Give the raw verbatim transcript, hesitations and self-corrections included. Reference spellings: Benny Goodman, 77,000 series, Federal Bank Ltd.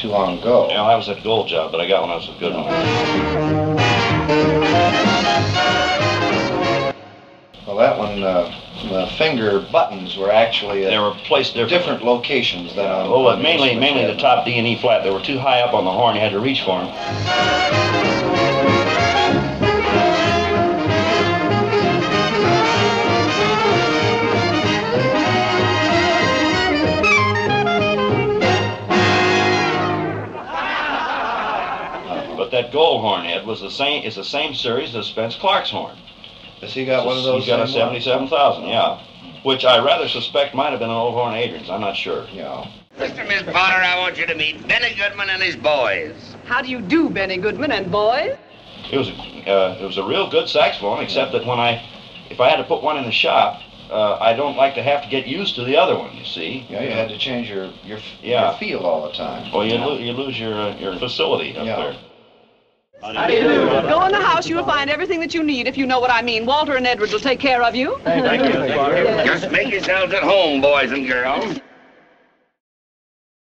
too long ago. Yeah, I was at a gold job, but I got one that was a good one. Well, that one, uh, the finger buttons were actually at they were placed different, different locations. Than on, oh, on mainly, the mainly the top D and E flat. They were too high up on the horn. You had to reach for them. That gold horn head was the same. It's the same series as Spence Clark's horn. Has he got so one of those? He's got a seventy-seven thousand, yeah. Which I rather suspect might have been an old horn Adrian's. I'm not sure. Yeah. Mister and Miss Potter, I want you to meet Benny Goodman and his boys. How do you do, Benny Goodman and boys? It was a, uh, it was a real good saxophone, except that when I, if I had to put one in the shop, uh, I don't like to have to get used to the other one. You see? Yeah, you, you know? Had to change your your, yeah. your feel all the time. Well, you yeah. lo you lose your uh, your facility up yeah. there. How do you do? Go in the house. You will find everything that you need, if you know what I mean. Walter and Edward will take care of you. Thank you. Thank you. Just make yourselves at home, boys and girls.